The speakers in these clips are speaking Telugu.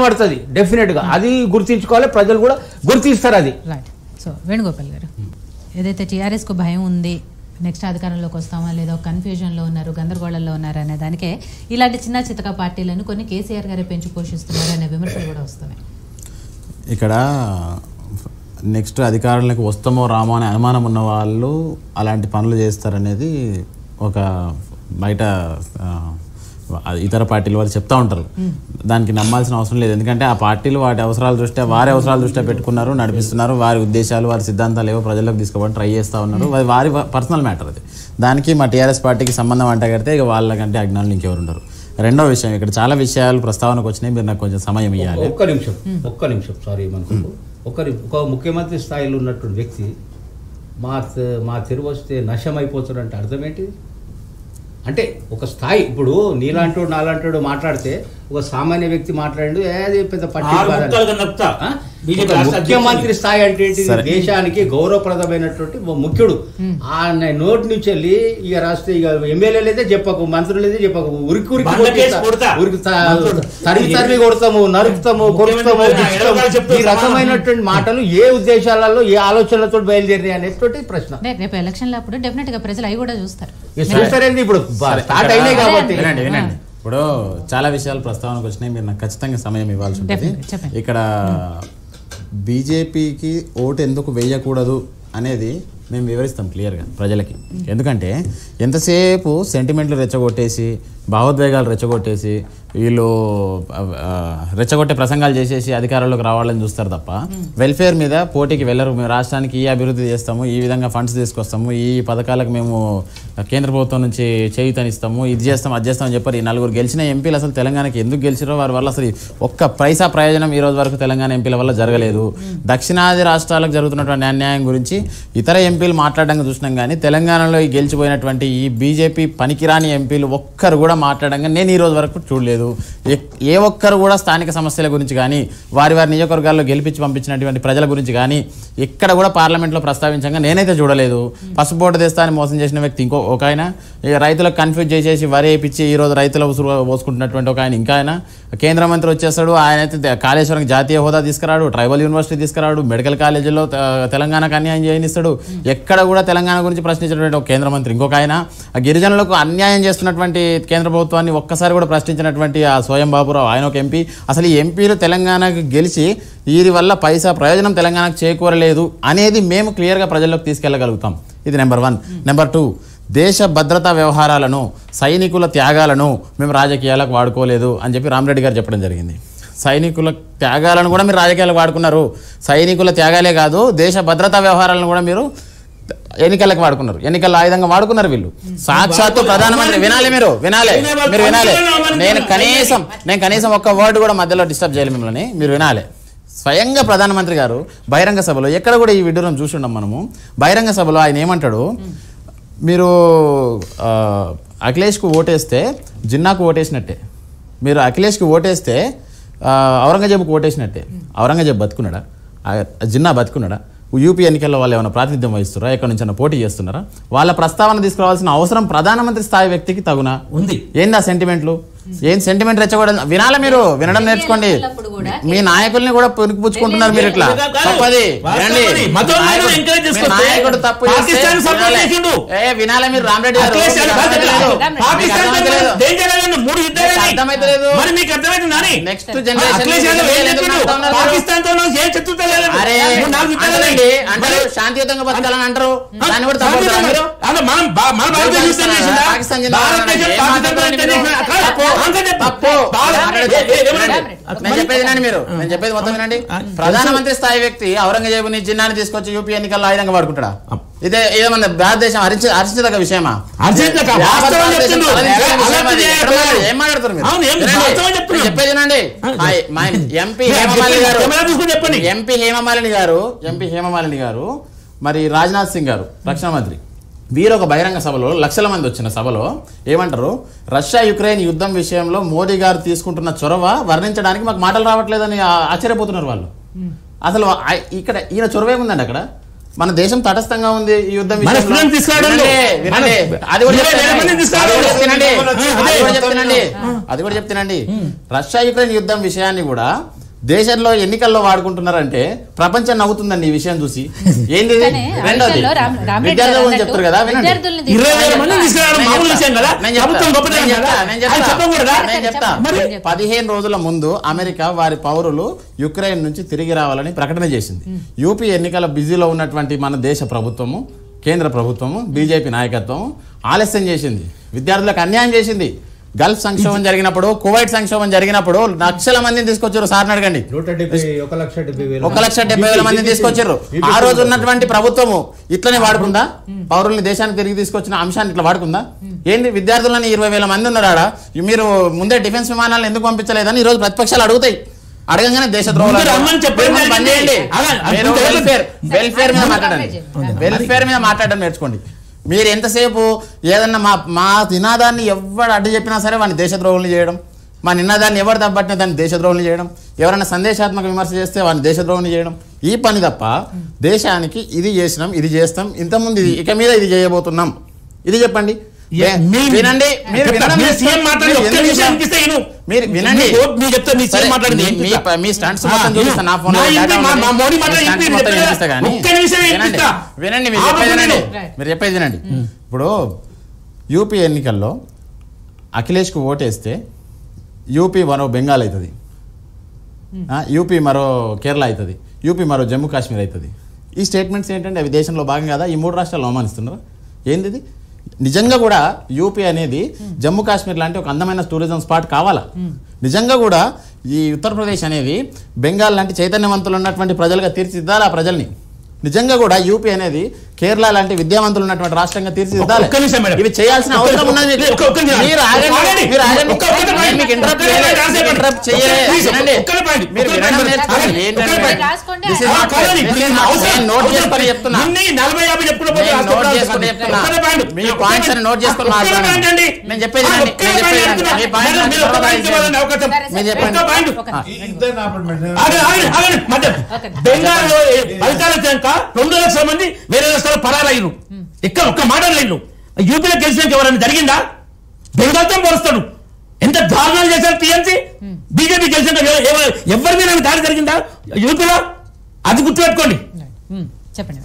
डेफिनेट अभी गुर्तिंचुकोवाले प्रजलु कूडा गुर्तिस्तारु अभी राइट सो वेणुगोपाल गारु एदैते टीआरएस को भयं उंदी నెక్స్ట్ అధికారంలోకి వస్తామా లేదో కన్ఫ్యూజన్లో ఉన్నారు గందరగోళంలో ఉన్నారు అనే దానికే ఇలాంటి చిన్న చితక పార్టీలను కొన్ని కేసీఆర్ గారే పెంచి పోషిస్తున్నారు అనే విమర్శలు కూడా వస్తున్నాయి ఇక్కడ నెక్స్ట్ అధికారంలోకి వస్తామో రామో అనే అనుమానం ఉన్న వాళ్ళు అలాంటి పనులు చేస్తారు అనేది ఒక బయట ఇతర పార్టీల వాళ్ళు చెప్తా ఉంటారు దానికి నమ్మాల్సిన అవసరం లేదు ఎందుకంటే ఆ పార్టీలు వాటి అవసరాల దృష్ట్యా వారి అవసరాల దృష్ట్యా పెట్టుకున్నారు నడిపిస్తున్నారు వారి ఉద్దేశాలు వారి సిద్ధాంతాలు ఏవో ప్రజలకు తీసుకుపోవడానికి ట్రై చేస్తా ఉన్నారు వారి పర్సనల్ మ్యాటర్ అది దానికి మా టీఆర్ఎస్ పార్టీకి సంబంధం అంట కడితే ఇక వాళ్ళకంటే అజ్ఞానులు ఇంకెవరు ఉండరు రెండో విషయం ఇక్కడ చాలా విషయాలు ప్రస్తావనకు వచ్చినాయి మీరు నాకు కొంచెం సమయం ఇవ్వాలి ఒక్క నిమిషం సారీ మనకు ఒక ముఖ్యమంత్రి స్థాయిలో ఉన్నటువంటి వ్యక్తి మా తిరుగు వస్తే నశమైపోతాడంటే అర్థం ఏంటి అంటే ఒక స్థాయి ఇప్పుడు నీలాంటోడు నాలాంటోడు మాట్లాడితే ఒక సామాన్య వ్యక్తి మాట్లాడాడు ఏది పెద్ద పట్టించుకోవాలి ముఖ్యమంత్రి స్థాయి అంటే దేశానికి గౌరవప్రదమైనటువంటి ముఖ్యుడు ఆయన నోటి నుంచి వెళ్ళి ఇక రాష్ట్ర ఇక ఎమ్మెల్యేలు అయితే చెప్పకు మంత్రులు అయితే చెప్పకు ఉరికి తరిగి కొడతాము నరుకుతాము కొడుతాము ఈ రకమైనటువంటి మాటలు ఏ ఉద్దేశాలలో ఏ ఆలోచనలతో బయలుదేరినాయి అనేటువంటి ప్రశ్న రేపు ఎలక్షన్ల అప్పుడు డెఫినెట్ గా ప్రజలు అవి కూడా చూస్తారు ఇప్పుడు స్టార్ట్ అయినాయి కాబట్టి ఇప్పుడు చాలా విషయాలు ప్రస్తావనకు వచ్చినాయి మీరు నాకు ఖచ్చితంగా సమయం ఇవ్వాల్సి ఉంటుంది ఇక్కడ బీజేపీకి ఓటు ఎందుకు వేయకూడదు అనేది మేము వివరిస్తాం క్లియర్గా ప్రజలకి ఎందుకంటే ఎంతసేపు సెంటిమెంట్లు రెచ్చగొట్టేసి భావోద్వేగాలు రెచ్చగొట్టేసి వీళ్ళు రెచ్చగొట్టే ప్రసంగాలు చేసేసి అధికారంలోకి రావాలని చూస్తారు తప్ప వెల్ఫేర్ మీద పోటీకి వెళ్ళరు మేము రాష్ట్రానికి ఈ అభివృద్ధి చేస్తాము ఈ విధంగా ఫండ్స్ తీసుకొస్తాము ఈ పథకాలకు మేము కేంద్ర ప్రభుత్వం నుంచి చేయూతనిస్తాము ఇది చేస్తాం అది చేస్తామని చెప్పారు ఈ నలుగురు గెలిచిన ఎంపీలు అసలు తెలంగాణకి ఎందుకు గెలిచారో వారి వల్ల అసలు ఒక్క పైసా ప్రయోజనం ఈరోజు వరకు తెలంగాణ ఎంపీల వల్ల జరగలేదు దక్షిణాది రాష్ట్రాలకు జరుగుతున్నటువంటి అన్యాయం గురించి ఇతర ఎంపీలు మాట్లాడడానికి చూసినాం కానీ తెలంగాణలో ఈ గెలిచిపోయినటువంటి ఈ బీజేపీ పనికిరాని ఎంపీలు ఒక్కరు కూడా మాట్లాడంగా నేను ఈ రోజు వరకు చూడలేదు ఏ ఒక్కరు కూడా స్థానిక సమస్యల గురించి కానీ వారి నియోజకవర్గాల్లో గెలిపించి పంపించినటువంటి ప్రజల గురించి కానీ ఎక్కడ కూడా పార్లమెంట్లో ప్రస్తావించగా నేనైతే చూడలేదు పసుపు బోర్డు తెస్తానని మోసం చేసిన వ్యక్తి ఇంకో ఒక ఆయన రైతులకు కన్ఫ్యూజ్ చేసేసి వరి వేయించి ఈరోజు రైతుల పోసుకుంటున్నటువంటి ఒక ఆయన ఇంకా ఆయన కేంద్ర మంత్రి వచ్చేస్తాడు ఆయన అయితే కాళేశ్వరం జాతీయ హోదా తీసుకురాడు ట్రైబల్ యూనివర్సిటీ తీసుకురాడు మెడికల్ కాలేజీలో తెలంగాణకు అన్యాయం చేయనిస్తాడు ఎక్కడ కూడా తెలంగాణ గురించి ప్రశ్నించినటువంటి ఒక కేంద్ర మంత్రి ఇంకొక ఆయన గిరిజనులకు అన్యాయం చేస్తున్నటువంటి కేంద్ర ప్రభుత్వాన్ని ఒక్కసారి కూడా ప్రశ్నించినటువంటి ఆ స్వయం బాబురావు ఆయన ఒక ఎంపీ అసలు ఈ ఎంపీలు తెలంగాణకు గెలిచి వీరి వల్ల పైసా ప్రయోజనం తెలంగాణకు చేకూరలేదు అనేది మేము క్లియర్గా ప్రజల్లోకి తీసుకెళ్ళగలుగుతాం ఇది నెంబర్ 1 నెంబర్ 2 దేశ భద్రతా వ్యవహారాలను సైనికుల త్యాగాలను మేము రాజకీయాలకు వాడుకోలేదు అని చెప్పి రామరెడ్డి గారు చెప్పడం జరిగింది సైనికుల త్యాగాలను కూడా మీరు రాజకీయాలకు వాడుకున్నారు సైనికుల త్యాగాలే కాదు దేశ భద్రతా వ్యవహారాలను కూడా మీరు ఎన్నికలకు వాడుకున్నారు ఎన్నికల ఆయుధంగా వాడుకున్నారు వీళ్ళు సాక్షాత్తు ప్రధానమంత్రి వినాలే నేను కనీసం ఒక్క వర్డ్ కూడా మధ్యలో డిస్టర్బ్ చేయాలి మిమ్మల్ని మీరు వినాలే స్వయంగా ప్రధానమంత్రి గారు బహిరంగ సభలో ఎక్కడ కూడా ఈ వీడియోను చూస్తున్నాం మనము బహిరంగ సభలో ఆయన ఏమంటాడు మీరు అఖిలేష్కు ఓటేస్తే జిన్నాకు ఓటేసినట్టే మీరు అఖిలేష్కి ఓటేస్తే ఔరంగజేబుకు ఓటేసినట్టే ఔరంగజేబు బతుకున్నాడా జిన్నా బతుకున్నాడా యూపీ ఎన్నికల్లో వాళ్ళు ఏమైనా ప్రాతినిధ్యం వహిస్తున్నారా ఎక్కడి నుంచైనా పోటీ చేస్తున్నారా వాళ్ళ ప్రస్తావన తీసుకురావాల్సిన అవసరం ప్రధానమంత్రి స్థాయి వ్యక్తికి తగునా ఉంది ఏందా సెంటిమెంట్లు ఏం సెంటిమెంట్ రెచ్చగొడం వినాలా మీరు వినడం నేర్చుకోండి మీ నాయకుల్ని కూడా పుచ్చుకుంటున్నారు మీరు ఇట్లా నాయకుడు తప్పు వినాలా మీరు రామరెడ్డి గారు నెక్స్ట్ జనరేషన్ అంటే శాంతియుతంగా బతకాలని అంటారు దాన్ని కూడా చెప్పేది మొత్తం వినండి ప్రధానమంత్రి స్థాయి వ్యక్తి ఔరంగజేబుని జిన్నాని తీసుకొచ్చి యూపీ ఎన్నికల్లో ఆయుధంగా వాడుకుంటాడా ఇదే ఏమన్నా భారతదేశం హరించదగ్గ విషయమా ఏం మాట్లాడతారు మీరు చెప్పేదినండి ఎంపీ హేమమాలిని గారు మరి రాజ్నాథ్ సింగ్ గారు రక్షణ మంత్రి వీరు ఒక బహిరంగ సభలో లక్షల మంది వచ్చిన సభలో ఏమంటారు రష్యా యుక్రెయిన్ యుద్ధం విషయంలో మోడీ గారు తీసుకుంటున్న చొరవ వర్ణించడానికి మాకు మాటలు రావట్లేదని ఆశ్చర్యపోతున్నారు వాళ్ళు అసలు ఇక్కడ ఈయన చొరవ ఏముందండి అక్కడ మన దేశం తటస్థంగా ఉంది ఈ యుద్ధం అది కూడా చెప్తానండి రష్యా యుక్రెయిన్ యుద్ధం విషయాన్ని కూడా దేశంలో ఎన్నికల్లో వాడుకుంటున్నారంటే ప్రపంచం నవ్వుతుందండి ఈ విషయం చూసి. ఏంది రెండోది విద్యార్థులు అని చెప్తారు కదా వినండి 20000 మంది తీసుకురావడం మామూలు విషయం కదా. నేను చెప్తా 15 రోజుల ముందు అమెరికా వారి పౌరులు యుక్రెయిన్ నుంచి తిరిగి రావాలని ప్రకటన చేసింది. యూపీ ఎన్నికల బిజీలో ఉన్నటువంటి మన దేశ ప్రభుత్వము కేంద్ర ప్రభుత్వము బీజేపీ నాయకత్వం ఆలస్యం చేసింది, విద్యార్థులకు అన్యాయం చేసింది. గల్ఫ్ సంక్షోభం జరిగినప్పుడు కువైట్ సంక్షోభం జరిగినప్పుడు లక్షల మందిని తీసుకొచ్చారు. సార్ని అడగండి 1,70,000 మందిని తీసుకొచ్చారు. ఆ రోజు ఉన్నటువంటి ప్రభుత్వము ఇట్లనే వాడుకుందా పౌరుల్ని దేశానికి తిరిగి తీసుకొచ్చిన అంశాన్ని ఇట్లా వాడుకుందా? ఏంది విద్యార్థులని 20,000 మంది ఉన్నారా మీరు ముందే డిఫెన్స్ విమానాలను ఎందుకు పంపించలేదని ఈ రోజు ప్రతిపక్షాలు అడుగుతాయి. అడగంగానే దేశ ద్రోహులు వెల్ఫేర్ మీద మాట్లాడడం నేర్చుకోండి. మీరు ఎంతసేపు ఏదన్నా మా నినాదాన్ని ఎవరు అడ్డు చెప్పినా సరే వాడిని దేశద్రోహుల్ని చేయడం, మా నినాదాన్ని ఎవరు దెబ్బట్టినా దాన్ని దేశద్రోహుల్ని చేయడం, ఎవరైనా సందేశాత్మక విమర్శ చేస్తే వాడిని దేశద్రోహుల్ని చేయడం ఈ పని తప్ప దేశానికి ఇది చేసినాం ఇది చేస్తాం ఇంతకుముందు ఇది ఇక మీద ఇది చేయబోతున్నాం ఇది చెప్పండి. వినండి మీరు చెప్పేది వినండి. ఇప్పుడు యూపీ ఎన్నికల్లో అఖిలేష్కు ఓటేస్తే యూపీ మరో బెంగాల్ అవుతుంది, యూపీ మరో కేరళ అవుతుంది, యూపీ మరో జమ్మూ కాశ్మీర్ అవుతుంది. ఈ స్టేట్మెంట్స్ ఏంటంటే అవి దేశంలో భాగం కదా. ఈ 3 రాష్ట్రాలు అవమానిస్తున్నారు. ఏంటిది నిజంగా కూడా యూపీ అనేది జమ్మూ కాశ్మీర్ లాంటి ఒక అందమైన టూరిజం స్పాట్ కావాలా? నిజంగా కూడా ఈ ఉత్తరప్రదేశ్ అనేది బెంగాల్ లాంటి చైతన్యవంతులు ఉన్నటువంటి ప్రజలుగా తీర్చిదిద్దాలి ఆ ప్రజల్ని. నిజంగా కూడా యూపీ అనేది కేరళ లాంటి విద్యావంతులు ఉన్నటువంటి రాష్ట్రంగా తీర్చిదిద్దాలి. ఇవి చేయాల్సిన అవసరం ఉన్నది. 2 లక్షల మంది వేరే రాష్ట్రాలు పరాలయ్యారు. ఇక్కడ ఒక్క మాటలు లేదు. యూపీలో గెలిచినాక ఎవరైనా జరిగిందా? బెంగాల్తో పోలుస్తాడు. ఎంత దారుణాలు చేశారు టీఎంసీ బీజేపీ గెలిచిన ఎవరి మీద దాడి జరిగిందా యూపీలో? అది గుర్తుపెట్టుకోండి. చెప్పండి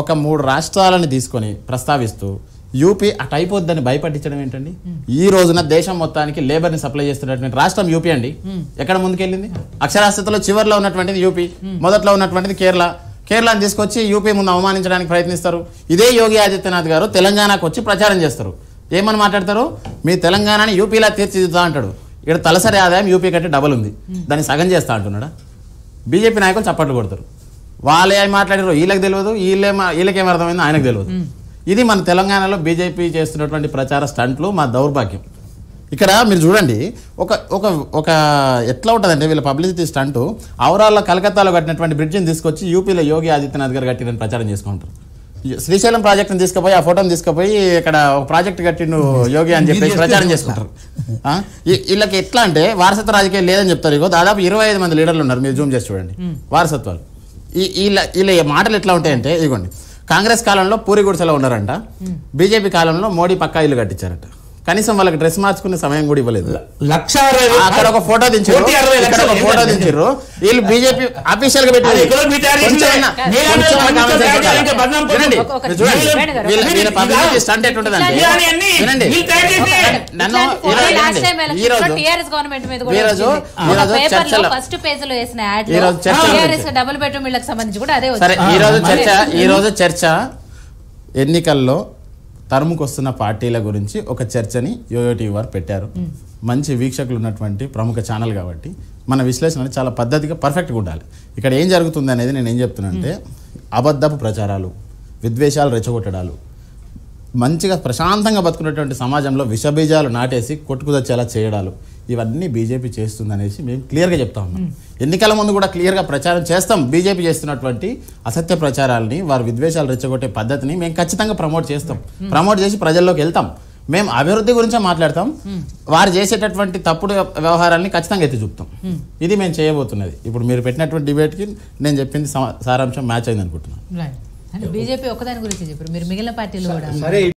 ఒక 3 రాష్ట్రాలను తీసుకొని ప్రస్తావిస్తూ యూపీ అటు అయిపోద్దని భయపట్టించడం ఏంటండి? ఈ రోజున దేశం మొత్తానికి లేబర్ని సప్లై చేస్తున్నటువంటి రాష్ట్రం యూపీ అండి. ఎక్కడ ముందుకెళ్ళింది? అక్షరాస్యతలో చివరిలో ఉన్నటువంటిది యూపీ, మొదట్లో ఉన్నటువంటిది కేరళ. కేరళను తీసుకొచ్చి యూపీ ముందు అవమానించడానికి ప్రయత్నిస్తారు. ఇదే యోగి ఆదిత్యనాథ్ గారు తెలంగాణకు వచ్చి ప్రచారం చేస్తారు. ఏమని మాట్లాడతారు? మీ తెలంగాణని యూపీలా తీర్చిదిద్దా అంటాడు. ఇక్కడ తలసరి ఆదాయం యూపీ కంటే డబల్ ఉంది, దాన్ని సగం చేస్తా అంటున్నాడా? బీజేపీ నాయకులు చప్పట్లు కొడతారు. వాళ్ళే మాట్లాడారు వీళ్ళకి తెలియదు, వీళ్ళకేం అర్థమైందో ఆయనకు తెలియదు. ఇది మన తెలంగాణలో బీజేపీ చేస్తున్నటువంటి ప్రచార స్టంట్లు, మా దౌర్భాగ్యం. ఇక్కడ మీరు చూడండి ఒక ఒక ఒక ఎట్లా ఉంటుందంటే వీళ్ళ పబ్లిసిటీ స్టంటు. అవరాల్లో కలకత్తాలో కట్టినటువంటి బ్రిడ్జిని తీసుకొచ్చి యూపీలో యోగి ఆదిత్యనాథ్ గారు కట్టినని ప్రచారం చేసుకుంటారు. శ్రీశైలం ప్రాజెక్టుని తీసుకుపోయి ఆ ఫోటోని తీసుకుపోయి ఇక్కడ ఒక ప్రాజెక్టు కట్టిండు యోగి అని చెప్పేసి ప్రచారం చేసుకుంటారు. వీళ్ళకి ఎట్లా అంటే వారసత్వ రాజకీయాలు లేదని చెప్తారు. ఇగో దాదాపు 25 మంది లీడర్లు ఉన్నారు, మీరు జూమ్ చేసి చూడండి వారసత్వాలు. వీళ్ళ మాటలు ఎట్లా ఉంటాయంటే ఇదిగోండి, కాంగ్రెస్ కాలంలో పూరి గుడిసెలో ఉన్నారంట, బీజేపీ కాలంలో మోడీ పక్కా ఇల్లు కట్టించారట. కనీసం వాళ్ళకి డ్రెస్ మార్చుకునే సమయం కూడా ఇవ్వలేదు. అక్కడ ఒక ఫోటో దించారు. వీళ్ళు బీజేపీ ఆఫీషియల్ గా పెట్టారు. ఈరోజు చర్చ ఎన్నికల్లో తరుముకు వస్తున్న పార్టీల గురించి ఒక చర్చని యోయో టీవీ వారు పెట్టారు. మంచి వీక్షకులు ఉన్నటువంటి ప్రముఖ ఛానల్ కాబట్టి మన విశ్లేషణ చాలా పద్ధతిగా పర్ఫెక్ట్గా ఉండాలి. ఇక్కడ ఏం జరుగుతుంది అనేది నేను ఏం చెప్తున్నానంటే అబద్ధపు ప్రచారాలు, విద్వేషాలు రెచ్చగొట్టడాలు, మంచిగా ప్రశాంతంగా బతుకునేటువంటి సమాజంలో విషబీజాలు నాటేసి కొట్టుకుదచ్చేలా చేయడాలు ఇవన్నీ బీజేపీ చేస్తుందనేసి మేము క్లియర్గా చెప్తా ఉన్నాం. ఎన్నికల ముందు కూడా క్లియర్గా ప్రచారం చేస్తాం. బీజేపీ చేస్తున్నటువంటి అసత్య ప్రచారాలని, వారు విద్వేషాలు రెచ్చగొట్టే పద్ధతిని మేము ఖచ్చితంగా ప్రమోట్ చేస్తాం. ప్రమోట్ చేసి ప్రజల్లోకి వెళ్తాం. మేము అభివృద్ధి గురించి మాట్లాడతాం వారు చేసేటటువంటి తప్పుడు వ్యవహారాలను ఖచ్చితంగా ఎత్తి చూపుతాం ఇది నేను చేయబోతున్నది ఇప్పుడు మీరు పెట్టినటువంటి డిబేట్ కి నేను చెప్పింది సారాంశం మ్యాచ్ అయింది అనుకుంటున్నాను రైట్ అంటే బీజేపీ ఒక్కదాని గురించి చెప్పారు మీరు మిగిలిన పార్టీలు కూడా